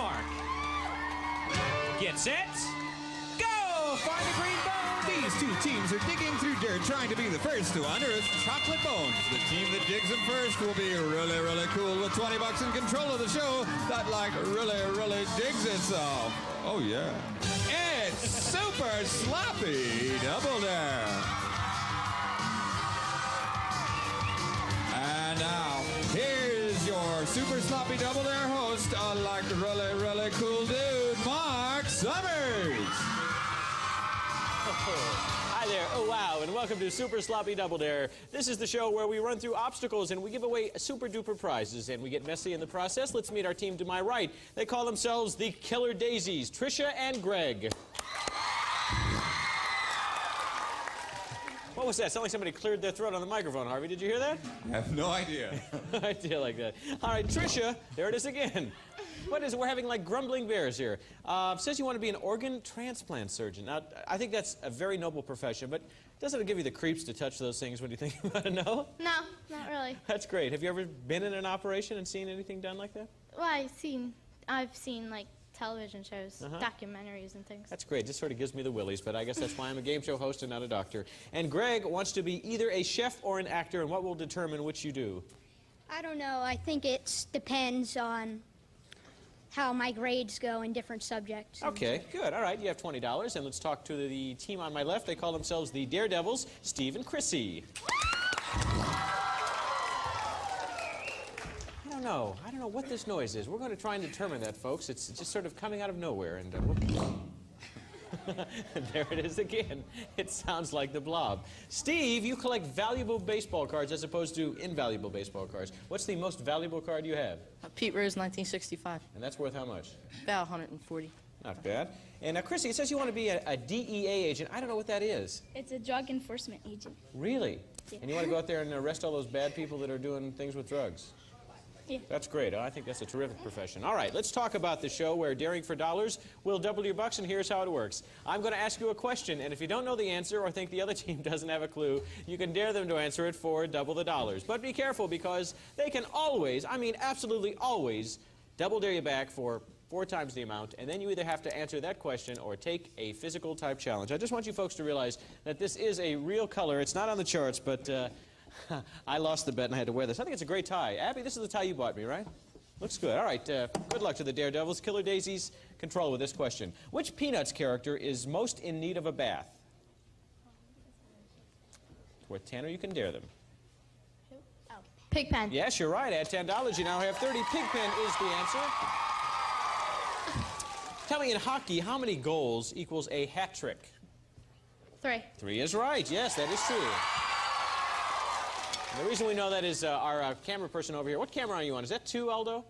mark. Gets it. Go! Find the green bone. These two teams are digging through dirt, trying to be the first to unearth chocolate bones. The team that digs them first will be really, really cool with 20 bucks in control of the show that, like, really, really digs itself. Oh, yeah. It's Super Sloppy Double Dare. And now, here's your Super Sloppy Double Dare host, a like really, really cool dude, Mark Summers. Hi there. Oh, wow, and welcome to Super Sloppy Double Dare. This is the show where we run through obstacles and we give away super-duper prizes, and we get messy in the process. Let's meet our team to my right. They call themselves the Killer Daisies, Trisha and Greg. What was that? It sounded like somebody cleared their throat on the microphone, Harvey. Did you hear that? I have no idea. No idea like that. All right, Trisha, there it is again. What is it? We're having like grumbling bears here. Says you want to be an organ transplant surgeon. Now, I think that's a very noble profession, but doesn't it give you the creeps to touch those things when you think about it? No? No, not really. That's great. Have you ever been in an operation and seen anything done like that? Well, I've seen like television shows, documentaries and things. That's great. Just sort of gives me the willies, but I guess that's why I'm a game show host and not a doctor. And Greg wants to be either a chef or an actor, and what will determine which you do? I don't know. I think it depends on how my grades go in different subjects. Okay, good. All right, you have $20, and let's talk to the team on my left. They call themselves the Daredevils, Steve and Chrissy. I don't know what this noise is. We're going to try and determine that, folks. It's just sort of coming out of nowhere. And there it is again. It sounds like the blob. Steve, you collect valuable baseball cards as opposed to invaluable baseball cards. What's the most valuable card you have? Pete Rose, 1965. And that's worth how much? About 140. Not bad. And now, Chrissy, it says you want to be a DEA agent. I don't know what that is. It's a drug enforcement agent. Really? Yeah. And you want to go out there and arrest all those bad people that are doing things with drugs? Yeah. That's great. I think that's a terrific profession. All right, let's talk about the show where Daring for Dollars will double your bucks, and here's how it works. I'm going to ask you a question, and if you don't know the answer or think the other team doesn't have a clue, you can dare them to answer it for double the dollars. But be careful, because they can always, I mean absolutely always, double dare you back for 4 times the amount, and then you either have to answer that question or take a physical-type challenge. I just want you folks to realize that this is a real color. It's not on the charts, but I lost the bet and I had to wear this. I think it's a great tie. Abby, this is the tie you bought me, right? Looks good. All right, good luck to the Daredevils. Killer Daisies, control with this question. Which Peanuts character is most in need of a bath? It's worth 10, or you can dare them. Oh. Pigpen. Yes, you're right. At $10, you now have 30. Pigpen is the answer. Tell me, in hockey, how many goals equals a hat trick? 3. 3 is right. Yes, that is true. The reason we know that is our camera person over here. What camera are you on? Is that 2, Aldo?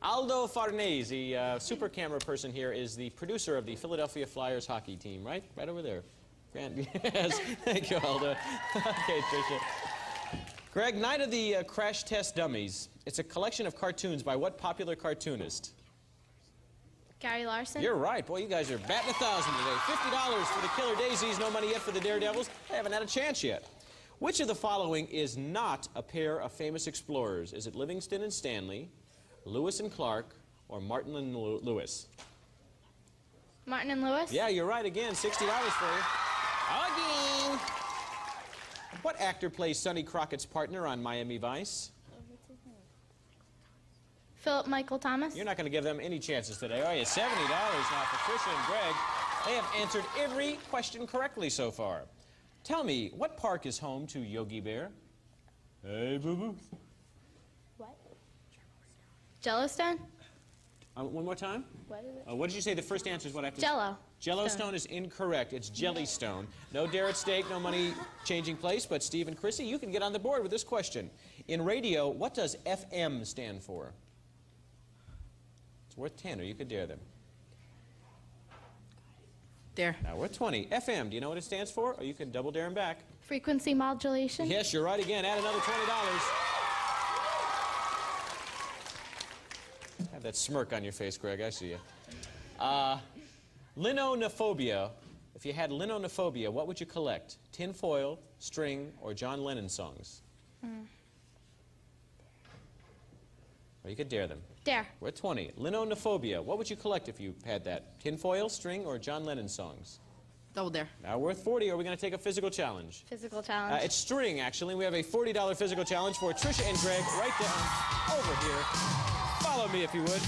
Aldo Farnese, the super camera person here, is the producer of the Philadelphia Flyers hockey team, right? Right over there. Yes, thank you, Aldo. Okay, Trisha. Greg, Night of the Crash Test Dummies. It's a collection of cartoons by what popular cartoonist? Gary Larson. You're right. Boy, you guys are batting 1,000 today. $50 for the Killer Daisies, no money yet for the Daredevils. They haven't had a chance yet. Which of the following is not a pair of famous explorers? Is it Livingston and Stanley, Lewis and Clark, or Martin and Lewis? Martin and Lewis? Yeah, you're right again. $60 for you. Again! What actor plays Sonny Crockett's partner on Miami Vice? Philip Michael Thomas. You're not going to give them any chances today, are you? $70 now for Trisha and Greg. They have answered every question correctly so far. Tell me, what park is home to Yogi Bear? Hey, boo-boo. What? Jellystone? One more time? What is it? What did you say? The first answer is what I have to say? Jellystone is incorrect. It's Jellystone. No dare at stake, no money changing place, but Steve and Chrissy, you can get on the board with this question. In radio, what does FM stand for? It's worth 10, or you could dare them. Dare. Now we're 20. FM, do you know what it stands for? Or you can double dare them back. Frequency modulation. Yes, you're right again. Add another $20. Have that smirk on your face, Greg. I see you. Linonophobia. If you had linonophobia, what would you collect? Tin foil, string, or John Lennon songs? Or you could dare them. Dare. We're 20. Linonophobia. What would you collect if you had that? Tinfoil, string, or John Lennon songs? Double dare. Now worth 40. Are we going to take a physical challenge? Physical challenge. It's string, actually. We have a $40 physical challenge for Trisha and Greg right down over here. Follow me if you would.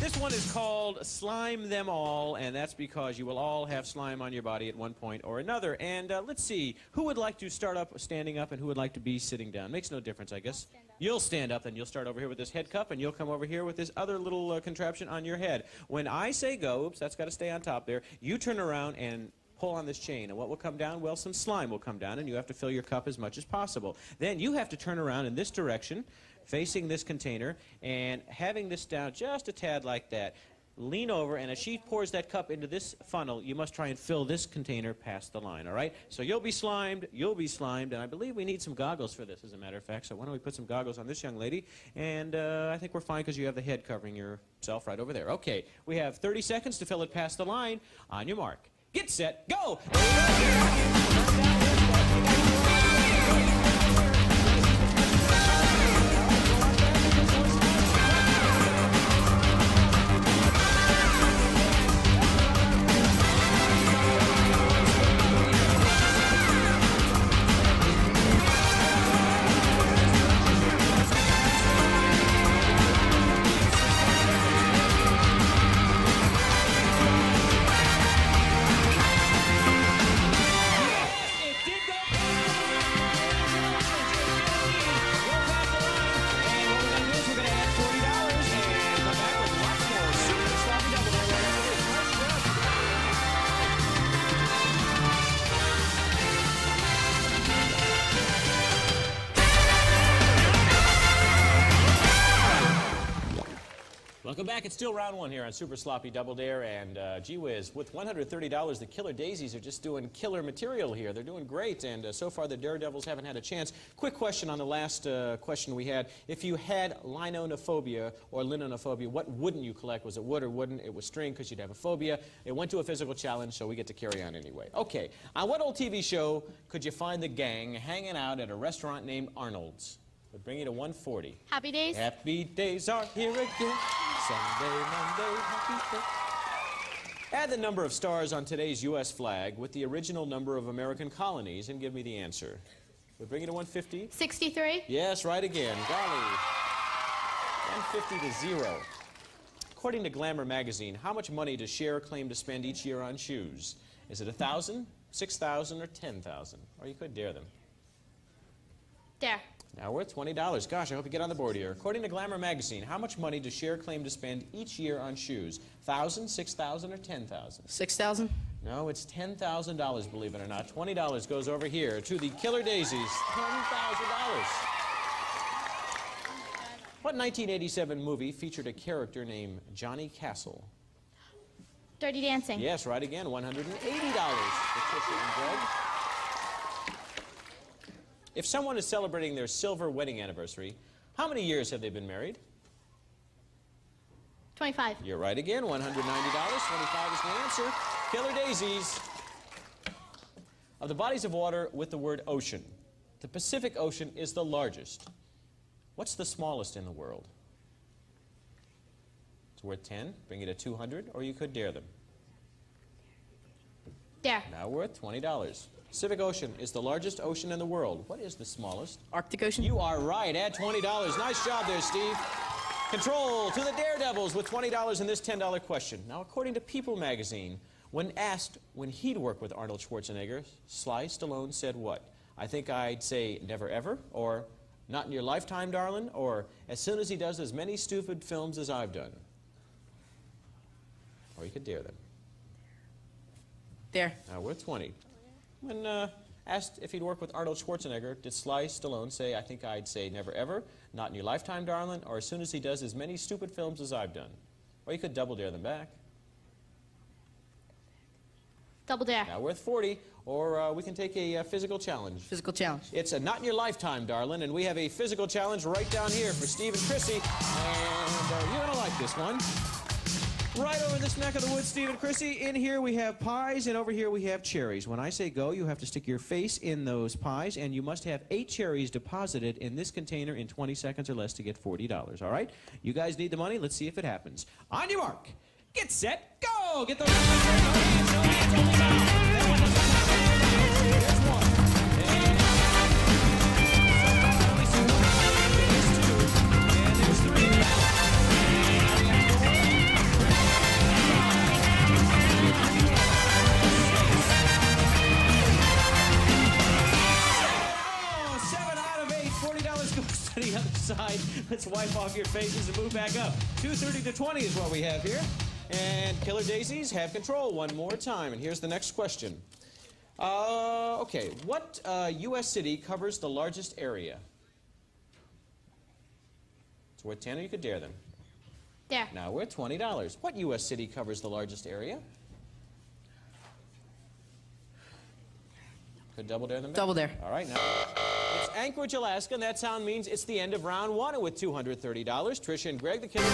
This one is called Slime Them All, and that's because you will all have slime on your body at one point or another. And let's see, who would like to start up standing up and who would like to be sitting down? Makes no difference, I guess. You'll stand up, and you'll start over here with this head cup, and you'll come over here with this other little contraption on your head. When I say go, oops, that's got to stay on top there, you turn around and pull on this chain, and what will come down? Well, some slime will come down, and you have to fill your cup as much as possible. Then you have to turn around in this direction, facing this container, and having this down just a tad like that. Lean over, and as she pours that cup into this funnel, you must try and fill this container past the line, all right? So you'll be slimed, and I believe we need some goggles for this, as a matter of fact. So why don't we put some goggles on this young lady, and I think we're fine because you have the head covering yourself right over there. Okay, we have 30 seconds to fill it past the line. On your mark. Get set. Go! It's still round one here on Super Sloppy Double Dare, and gee whiz, with $130, the Killer Daisies are just doing killer material here. They're doing great, and so far the Daredevils haven't had a chance. Quick question on the last question we had. If you had linonophobia or linonophobia, what wouldn't you collect? Was it wood or wouldn't? It was string because you'd have a phobia. It went to a physical challenge, so we get to carry on anyway. Okay, on what old TV show could you find the gang hanging out at a restaurant named Arnold's? We'll bring you to 140. Happy Days. Happy Days are here again. Sunday, Monday, Happy Days. Add the number of stars on today's U.S. flag with the original number of American colonies and give me the answer. We'll bring you to 150. 63. Yes, right again. Golly. 150 to 0. According to Glamour Magazine, how much money does Cher claim to spend each year on shoes? Is it 1,000, 6,000, or 10,000? Or you could dare them. Dare. Now worth $20. Gosh, I hope you get on the board here. According to Glamour Magazine, how much money does Cher claim to spend each year on shoes? 1,000, 6,000, or 10,000? 6,000. No, it's $10,000, believe it or not. $20 goes over here to the Killer Daisies. $10,000. What 1987 movie featured a character named Johnny Castle? Dirty Dancing. Yes, right again. $180 for Trisha and Greg. If someone is celebrating their silver wedding anniversary, how many years have they been married? 25. You're right again. $190. 25 is the answer. Killer Daisies. Of the bodies of water with the word ocean, the Pacific Ocean is the largest. What's the smallest in the world? It's worth 10. Bring it to 200, or you could dare them. Dare. Now worth $20. Pacific Ocean is the largest ocean in the world. What is the smallest? Arctic Ocean. You are right. Add $20. Nice job there, Steve. Control to the Daredevils with $20 in this $10 question. Now, according to People magazine, when asked when he'd work with Arnold Schwarzenegger, Sly Stallone said what? I think I'd say never ever, or not in your lifetime, darling, or as soon as he does as many stupid films as I've done. Or you could dare them. Dare. Now, worth 20. When asked if he'd work with Arnold Schwarzenegger, did Sly Stallone say, I think I'd say never ever, not in your lifetime, darling, or as soon as he does as many stupid films as I've done? Or you could double dare them back. Double dare. Now worth 40, or we can take a physical challenge. Physical challenge. It's a not in your lifetime, darling, and we have a physical challenge right down here for Steve and Chrissy. And you're going to like this one. Right over in this neck of the woods, Steve and Chrissy. In here we have pies, and over here we have cherries. When I say go, you have to stick your face in those pies, and you must have 8 cherries deposited in this container in 20 seconds or less to get $40, all right? You guys need the money. Let's see if it happens. On your mark, get set, go! Get the... Let's wipe off your faces and move back up. 230 to 20 is what we have here. And Killer Daisies have control one more time. And here's the next question. Okay, what U.S. city covers the largest area? It's worth 10, or you could dare them. Dare. Yeah. Now we're at $20. What U.S. city covers the largest area? Could double dare them back? Double dare. All right, now. It's Anchorage, Alaska, and that sound means it's the end of round one. And with $230, Trisha and Greg, the Killer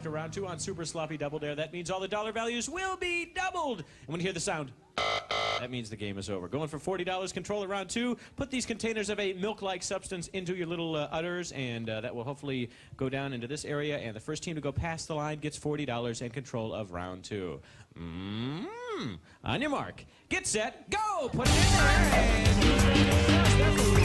to round two on Super Sloppy Double Dare. That means all the dollar values will be doubled. And when you hear the sound, that means the game is over. Going for $40, control at round two. Put these containers of a milk-like substance into your little udders, and that will hopefully go down into this area. And the first team to go past the line gets $40 and control of round two. On your mark, get set, go! Put it in there!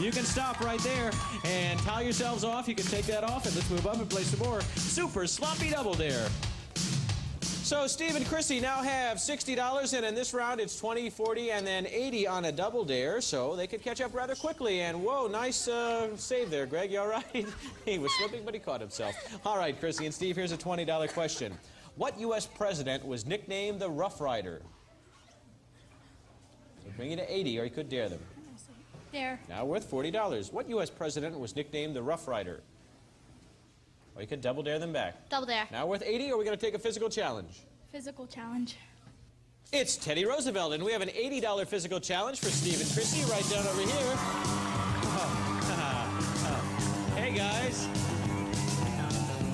You can stop right there and towel yourselves off. You can take that off, and let's move up and play some more Super Sloppy Double Dare. So Steve and Chrissy now have $60, and in this round it's 20, 40, and then 80 on a double dare, so they could catch up rather quickly. And whoa, nice save there, Greg. You all right? He was slipping, but he caught himself. All right, Chrissy and Steve, here's a $20 question. What U.S. president was nicknamed the Rough Rider? So bring it to 80, or you could dare them. Dare. Now worth $40. What U.S. president was nicknamed the Rough Rider? Or you could double dare them back. Double dare. Now worth 80, or are we going to take a physical challenge? Physical challenge. It's Teddy Roosevelt, and we have an $80 physical challenge for Steve and Chrissy right down over here. Oh. Hey, guys.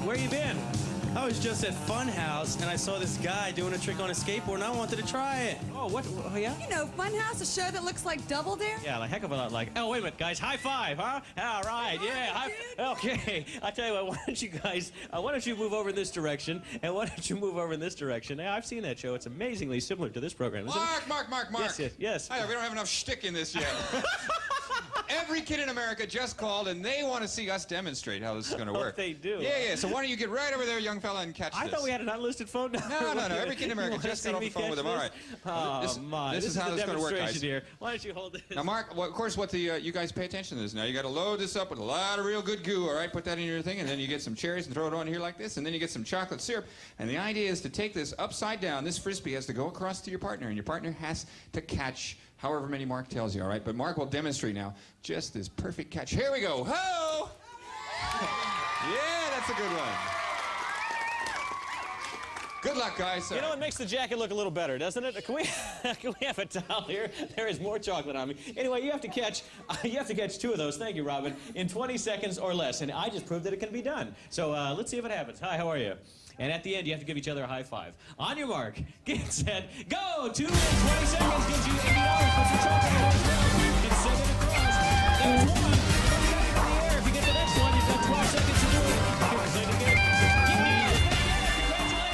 Where you been? I was just at Funhouse, and I saw this guy doing a trick on a skateboard, and I wanted to try it. Oh, what? Oh, yeah? You know, Funhouse, a show that looks like Double Dare? Yeah, like heck of a lot like... Oh, wait a minute, guys. High five, huh? All right, yeah. Okay, I tell you what, why don't you guys... why don't you move over in this direction, and why don't you move over in this direction? Now, I've seen that show. It's amazingly similar to this program, isn't it? Mark. Yes. Hi, we don't have enough shtick in this yet. Every kid in America just called, and they want to see us demonstrate how this is going to work. They do. Yeah. So why don't you get right over there, young fella, and catch this? I thought we had an unlisted phone number. No. Every kid in America just got off the phone with them. All right. Oh, this is how this is going to work, guys. Here. Why don't you hold this? Now, Mark, well, of course, what the you guys pay attention to this now. You got to load this up with a lot of real good goo, all right? Put that in your thing, and then you get some cherries and throw it on here like this, and then you get some chocolate syrup. And the idea is to take this upside down. This Frisbee has to go across to your partner, and your partner has to catch however many Mark tells you, all right? But Mark will demonstrate now just this perfect catch. Here we go. Ho! Yeah, that's a good one. Good luck, guys. You know, it makes the jacket look a little better, doesn't it? Can we have a towel here? There is more chocolate on me. Anyway, you have to catch 2 of those, thank you, Robin, in 20 seconds or less. And I just proved that it can be done. So let's see if it happens. Hi, how are you? And at the end, you have to give each other a high five. On your mark, get set, go! 2 minutes, 20 seconds gives you $80. Put your chocolate in the ground and send it across. There's one. Put it in the air. If you get the next one, you've got 12 seconds to do it.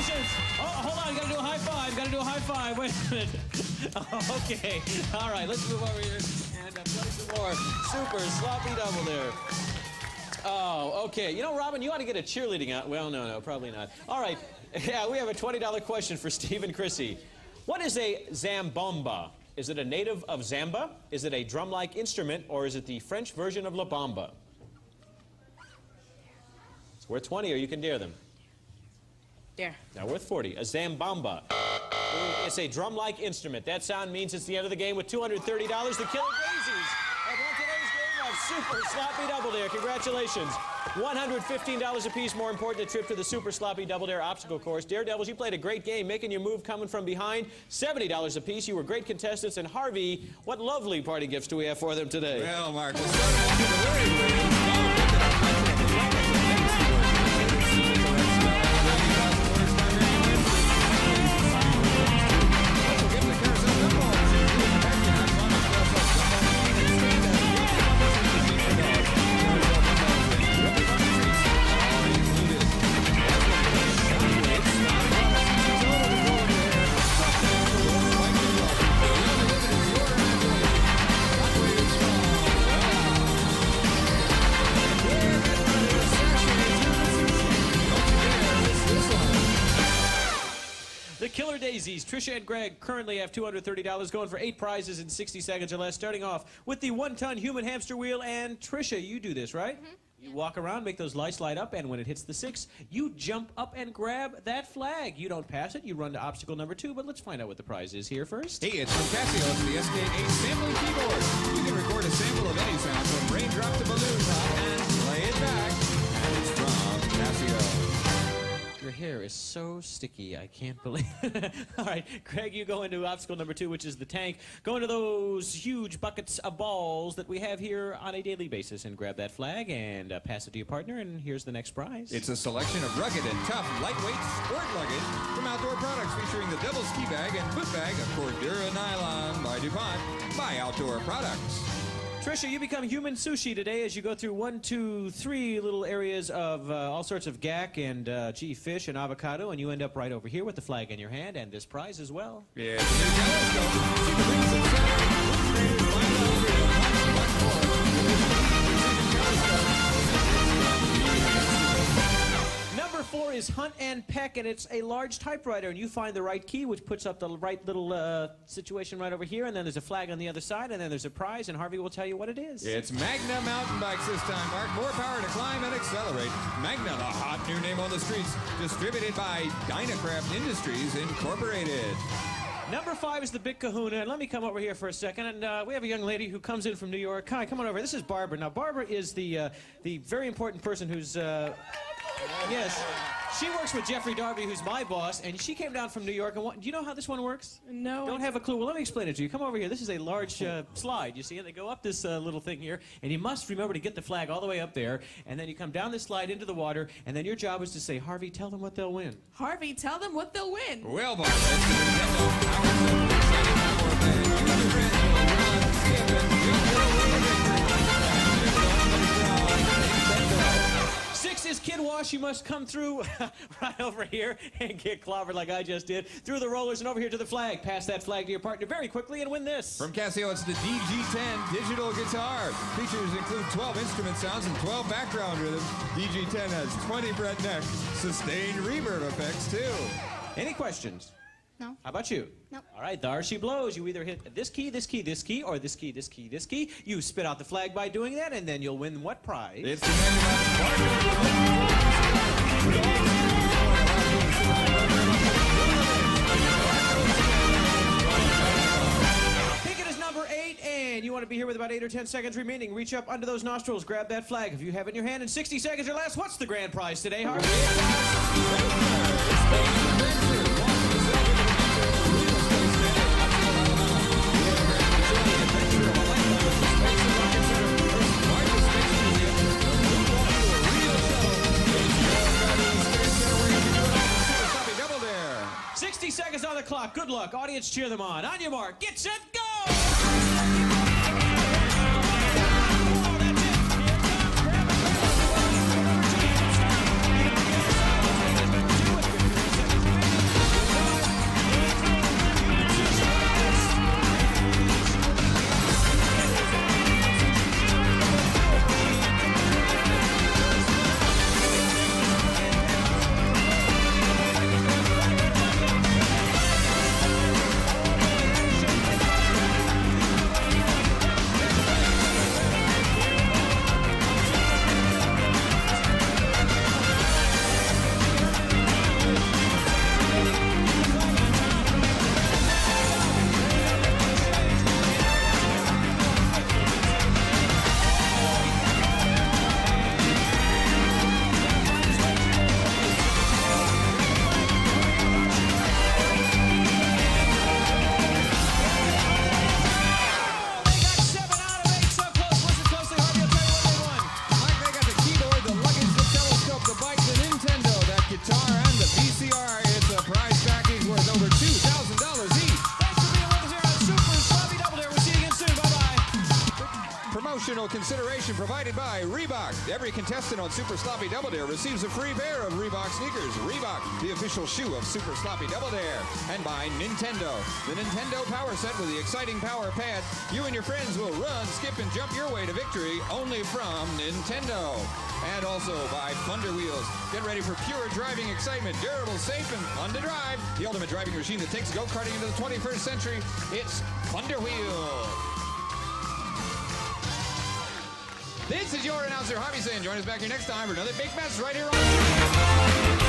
Congratulations! Oh, hold on, you gotta do a high five. Gotta do a high five. Wait a minute. Oh, okay. All right, let's move over here and play some more Super Sloppy Double Dare. Oh, okay. You know, Robin, you ought to get a cheerleading out. Well, no, probably not. All right. Yeah, we have a $20 question for Steve and Chrissy. What is a Zambomba? Is it a native of Zamba? Is it a drum-like instrument, or is it the French version of La Bamba? It's worth 20, or you can dare them. Dare. Now worth 40. A Zambomba. It's a drum-like instrument. That sound means it's the end of the game with $230. The Killer Daisies have won today's game of Super Sloppy Double Dare. Congratulations. $115 apiece. More important, a trip to the Super Sloppy Double Dare obstacle course. Daredevils, you played a great game, making your move, coming from behind. $70 apiece. You were great contestants. And Harvey, what lovely party gifts do we have for them today? Well, Mark, Killer Daisies, Trisha and Greg currently have $230, going for 8 prizes in 60 seconds or less, starting off with the 1-ton human hamster wheel. And Trisha, you do this, right? Mm-hmm. You walk around, make those lights light up, and when it hits the 6, you jump up and grab that flag. You don't pass it, you run to obstacle number 2, but let's find out what the prize is here first. Hey, it's from Casio. It's the SK8 sample keyboard. You can record a sample of any sound from raindrop to balloon pop and play it back. And it's from Casio. Your hair is so sticky, I can't believe it. All right, Greg, you go into obstacle number 2, which is the tank. Go into those huge buckets of balls that we have here on a daily basis and grab that flag and pass it to your partner, and here's the next prize. It's a selection of rugged and tough lightweight sport luggage from Outdoor Products, featuring the double ski bag and foot bag of Cordura Nylon by DuPont by Outdoor Products. Trisha, you become human sushi today as you go through 1, 2, 3 little areas of all sorts of gack and fish and avocado, and you end up right over here with the flag in your hand and this prize as well. Yeah. Number 4 is hunt and peck, and it's a large typewriter, and you find the right key, which puts up the right little situation right over here, and then there's a flag on the other side, and then there's a prize, and Harvey will tell you what it is. It's Magna mountain bikes this time, Mark. More power to climb and accelerate. Magna, the hot new name on the streets, distributed by Dynacraft Industries, Incorporated. Number 5 is the Big Kahuna, and let me come over here for a second. And we have a young lady who comes in from New York. Hi, come on over. This is Barbara. Now, Barbara is the very important person who's... Yes. She works with Jeffrey Darby, who's my boss, and she came down from New York. And do you know how this one works? No. Don't have a clue. Well, let me explain it to you. Come over here. This is a large slide, you see, and they go up this little thing here, and you must remember to get the flag all the way up there, and then you come down this slide into the water, and then your job is to say, Harvey, tell them what they'll win. Harvey, tell them what they'll win. Well, Kid Wash, you must come through right over here and get clobbered like I just did, through the rollers and over here to the flag. Pass that flag to your partner very quickly and win this. From Casio, it's the DG10 digital guitar. Features include 12 instrument sounds and 12 background rhythms. DG10 has 20 breadneck sustained reverb effects, too. Any questions? No. How about you? No. All right, there she blows. You either hit this key, this key, this key, or this key, this key, this key. You spit out the flag by doing that, and then you'll win what prize? It's and you want to be here with about 8 or 10 seconds remaining. Reach up under those nostrils, grab that flag. If you have it in your hand in 60 seconds or less, what's the grand prize today, Harvey? Seconds on the clock. Good luck. Audience, cheer them on. On your mark. Get set. Go! promotional consideration provided by Reebok. Every contestant on Super Sloppy Double Dare receives a free pair of Reebok sneakers. Reebok, the official shoe of Super Sloppy Double Dare. And by Nintendo. The Nintendo Power Set with the exciting Power Pad. You and your friends will run, skip, and jump your way to victory only from Nintendo. And also by Thunder Wheels. Get ready for pure driving excitement. Durable, safe, and fun to drive. The ultimate driving machine that takes go-karting into the 21st century. It's Thunder Wheels. This is your announcer, Harvey, saying join us back here next time for another big mess right here on...